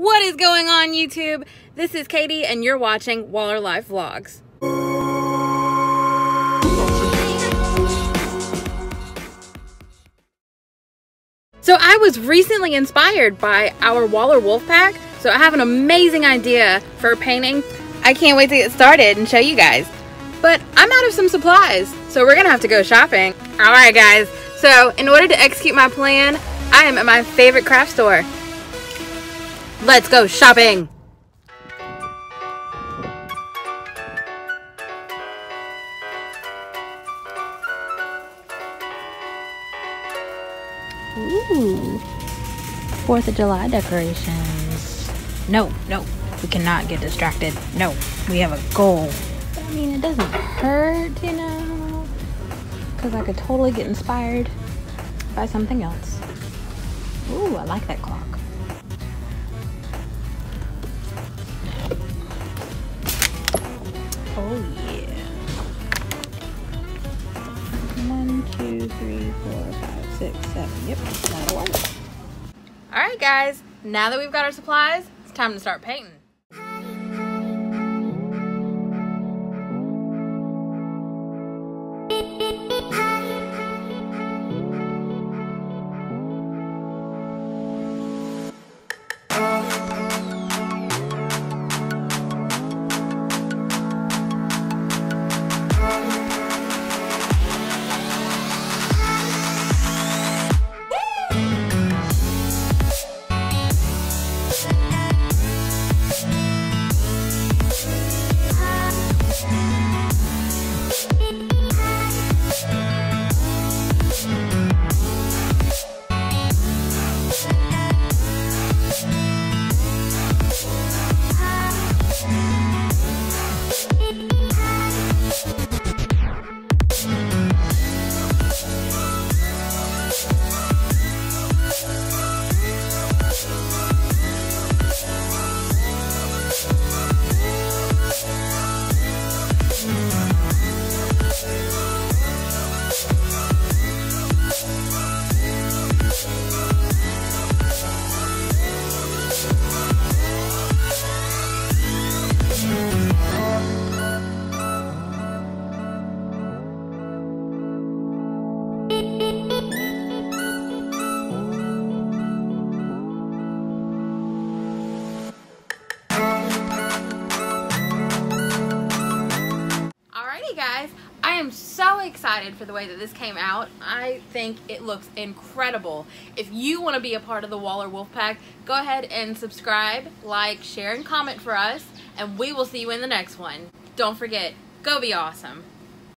What is going on, YouTube? This is Katie and you're watching Waller Life Vlogs. So I was recently inspired by our Waller Wolf Pack, so I have an amazing idea for painting. I can't wait to get started and show you guys. But I'm out of some supplies, so we're gonna have to go shopping. All right, guys. So in order to execute my plan, I am at my favorite craft store. Let's go shopping. Ooh, 4th of July decorations. No, we cannot get distracted. No, we have a goal. I mean, it doesn't hurt, you know, because I could totally get inspired by something else. Ooh, I like that clock. Oh yeah. 1, 2, 3, 4, 5, 6, 7. Yep, that'll work. All right, guys. Now that we've got our supplies, it's time to start painting. Excited for the way that this came out. I think it looks incredible. If you want to be a part of the Waller Wolf Pack, go ahead and subscribe, like, share, and comment for us, and we will see you in the next one. Don't forget, go be awesome.